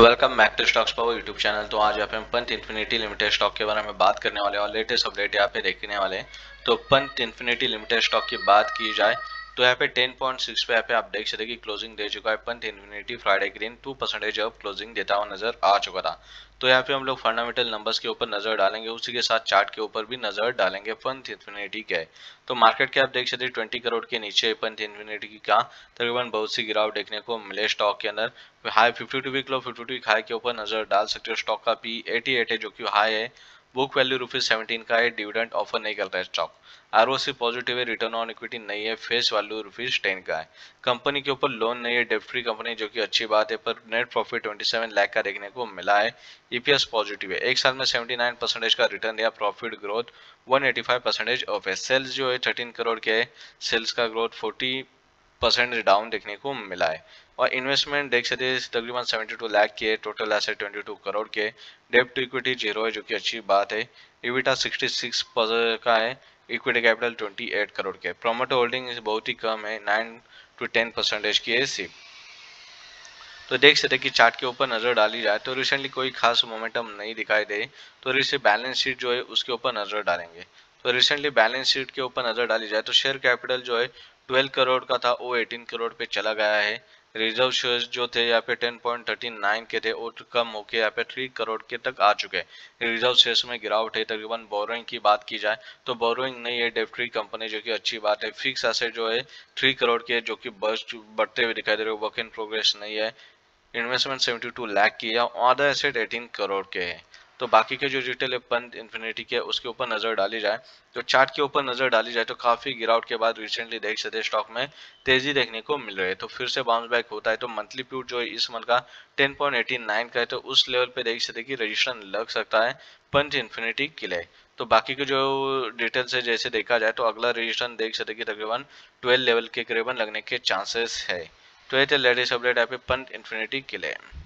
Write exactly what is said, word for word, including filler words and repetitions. Welcome back to stocks power YouTube channel. तो आज यहाँ पे हम पंथ इन्फिनिटी लिमिटेड स्टॉक के बारे में बात करने वाले हैं और लेटेस्ट अपडेट यहाँ पे देखने वाले हैं। तो पंथ इन्फिनिटी लिमिटेड स्टॉक की बात की जाए तो यहाँ पे टेन पॉइंट सिक्स पे यहाँ पे आप देख सकते हैं कि क्लोजिंग दे चुका है। Panth Infinity Friday green two percentage अब क्लोजिंग देता हुआ नजर आ चुका था। तो यहाँ पे हम लोग फंडामेंटल नंबर्स के ऊपर नजर डालेंगे, उसी के साथ चार्ट के ऊपर भी नजर डालेंगे पंथ इन्फिनिटी के। तो मार्केट कैप देख सकते हैं ट्वेंटी करोड़ के नीचे पंथ इन्फिनिटी की का तकरीबन बहुत सी गिरावट देखने को मिले स्टॉक के अंदर। High fifty two week low fifty two week high के ऊपर नजर डाल सकते हो। स्टॉक का पी एटी एट है जो कि हाई है। बुक वैल्यू रुपीज सेवेंटीन का है। डिविडेंड ऑफर नहीं करता है स्टॉक। आरओसी पॉजिटिव है। रिटर्न ऑन इक्विटी नहीं है। फेस वैल्यू रुपीज टेन का है। कंपनी के ऊपर लोन नहीं है। डेट फ्री कंपनी जो कि अच्छी बात है, पर net profit twenty seven lakh का देखने को मिला है। ईपीएस पॉजिटिव है। एक साल में सेवेंटी नाइन परसेंटेज का रिटर्न दिया। Profit growth one eighty five percentage of है। सेल्स जो है थर्टीन करोड़ के है। सेल्स का ग्रोथ फोर्टी परसेंट डाउन देखने को मिला है। और इन्वेस्टमेंट देख सकते हैं तकरीबन सेवेंटी टू लाख की है। Total asset twenty two crore के। डेब्ट टू इक्विटी जीरो है जो कि अच्छी बात है। इविटा सिक्सटी सिक्स का है। Equity capital twenty eight crore के। प्रोमोटर होल्डिंग बहुत ही कम है, नाइन टू टेन परसेंटेज की है सिर्फ। तो देख सकते हैं कि चार्ट के ऊपर नजर डाली जाए तो रिसेंटली कोई खास मोमेंटम नहीं दिखाई दे। तो रिसेंट बैलेंस शीट जो है उसके ऊपर नजर डालेंगे। तो रिसेंटली बैलेंस शीट के ऊपर नजर डाली जाए तो शेयर कैपिटल जो है ट्वेल्व करोड़ का था, वो एटीन करोड़ पे चला गया है। रिजर्व शेयर्स जो थे यहाँ पे टेन पॉइंट थर्टी नाइन के थे, वो कम होके यहाँ पे थ्री करोड़ के तक आ चुके हैं। रिजर्व शेयर्स में गिरावट है। तकरीबन बोरोइंग की बात की जाए तो बोरोइंग नहीं है। डेट फ्री कंपनी जो कि अच्छी बात है। फिक्स एसेट जो है थ्री करोड़ के जो कि बढ़ते हुए दिखाई दे रहे। वर्क इन प्रोग्रेस नहीं है। इन्वेस्टमेंट सेवेंटी टू लाख की है। आधा एसेट एटीन करोड़ के है। तो बाकी के जो रिटेल है पंथ इन्फिनिटी के उसके ऊपर नजर डाली जाए तो चार्ट के ऊपर नजर डाली जाए तो काफी गिरावट के बाद रिसेंटली देख सकते स्टॉक में तेजी देखने को मिल रही है। तो फिर से बाउंस बैक होता है। तो मंथली प्यूट जो है इस मंथ का टेन पॉइंट एटी नाइन का है। तो उस लेवल पे देख सकते कि रजिस्ट्रेशन लग सकता है पंथ इन्फिनिटी के लिए। तो बाकी के जो डिटेल्स है जैसे देखा जाए तो अगला रजिस्ट्रेशन देख सकते कि तकरीबन ट्वेल्व लेवल के करीबन लगने के चांसेस है। तो ये थे लेटेस्ट अपडेट यहाँ पे पंथ इन्फिनिटी के लिए।